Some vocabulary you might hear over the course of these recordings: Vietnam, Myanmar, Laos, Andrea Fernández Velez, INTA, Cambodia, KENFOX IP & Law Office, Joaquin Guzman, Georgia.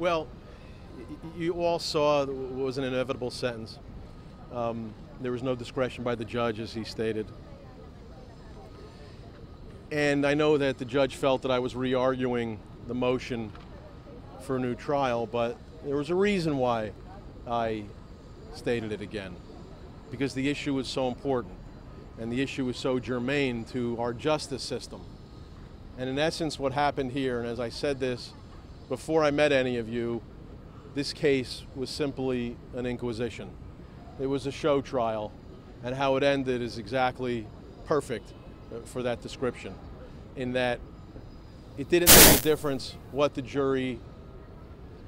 Well, you all saw what was an inevitable sentence. There was no discretion by the judge, as he stated. And I know that the judge felt that I was re-arguing the motion for a new trial, but there was a reason why I stated it again, because the issue is so important and the issue is so germane to our justice system. And in essence, what happened here, and as I said this before I met any of you, this case was simply an inquisition. It was a show trial, and how it ended is exactly perfect for that description, in that it didn't make a difference what the jury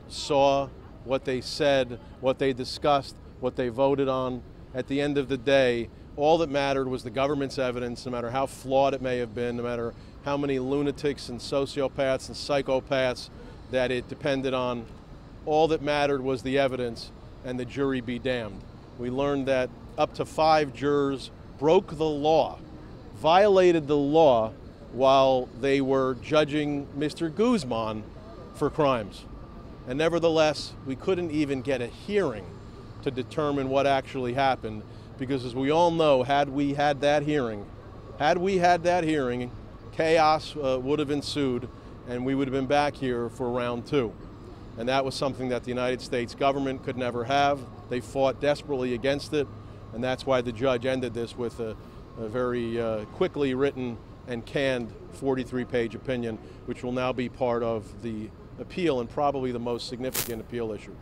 saw, what they said, what they discussed, what they voted on. At the end of the day, all that mattered was the government's evidence, no matter how flawed it may have been, no matter how many lunatics and sociopaths and psychopaths that it depended on. All that mattered was the evidence, and the jury be damned. We learned that up to 5 jurors broke the law, violated the law, while they were judging Mr. Guzman for crimes. And nevertheless, we couldn't even get a hearing to determine what actually happened, because as we all know, had we had that hearing, chaos would have ensued, and we would have been back here for round 2. And that was something that the United States government could never have. They fought desperately against it, and that's why the judge ended this with a very quickly written and canned 43-page opinion, which will now be part of the appeal, and probably the most significant appeal issue.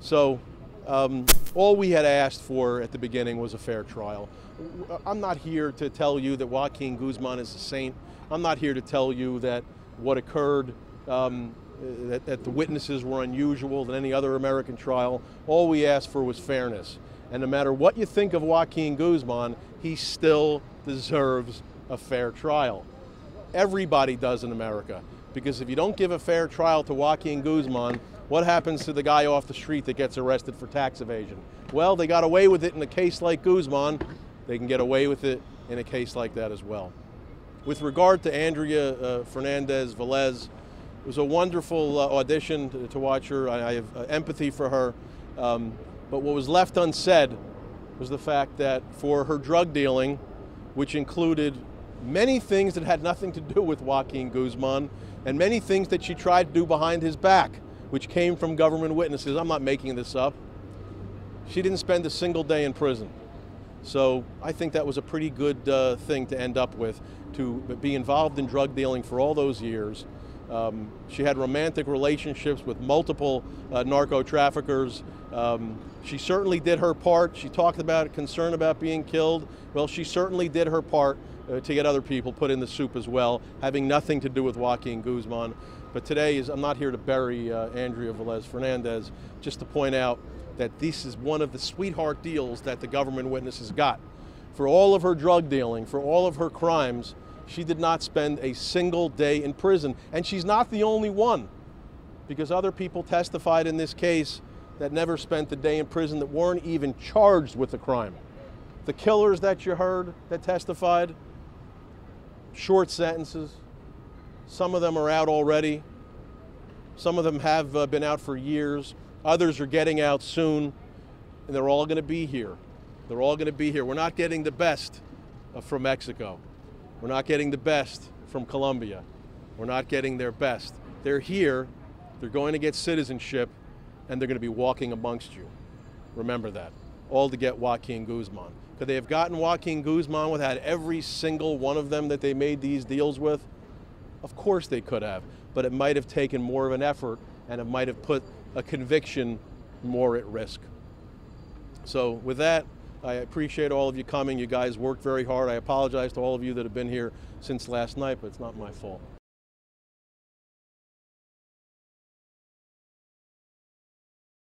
So all we had asked for at the beginning was a fair trial. I'm not here to tell you that Joaquin Guzman is a saint. I'm not here to tell you that what occurred, that the witnesses were unusual than any other American trial. All we asked for was fairness. And no matter what you think of Joaquin Guzman, he still deserves a fair trial. Everybody does in America, because if you don't give a fair trial to Joaquin Guzman, what happens to the guy off the street that gets arrested for tax evasion? Well, they got away with it in a case like Guzman. They can get away with it in a case like that as well. With regard to Andrea Fernández Velez, it was a wonderful audition to watch her. I have empathy for her. But what was left unsaid was the fact that for her drug dealing, which included many things that had nothing to do with Joaquin Guzman, and many things that she tried to do behind his back, which came from government witnesses. I'm not making this up. She didn't spend a single day in prison. So I think that was a pretty good thing to end up with, to be involved in drug dealing for all those years. She had romantic relationships with multiple narco traffickers. She certainly did her part. She talked about concern about being killed. Well, she certainly did her part to get other people put in the soup as well, having nothing to do with Joaquin Guzman. But today, I'm not here to bury Andrea Velez Fernández, just to point out that this is one of the sweetheart deals that the government witnesses got. For all of her drug dealing, for all of her crimes, she did not spend a single day in prison. And she's not the only one, because other people testified in this case that never spent a day in prison, that weren't even charged with the crime. The killers that you heard that testified, short sentences. Some of them are out already. Some of them have been out for years. Others are getting out soon, and they're all going to be here. They're all going to be here. We're not getting the best from Mexico. We're not getting the best from Colombia. We're not getting their best. They're here, they're going to get citizenship, and they're going to be walking amongst you. Remember that. All to get Joaquin Guzman. Could they have gotten Joaquin Guzman without every single one of them that they made these deals with? Of course they could have, but it might have taken more of an effort, and it might have put a conviction more at risk. So with that, I appreciate all of you coming. You guys worked very hard. I apologize to all of you that have been here since last night, but it's not my fault.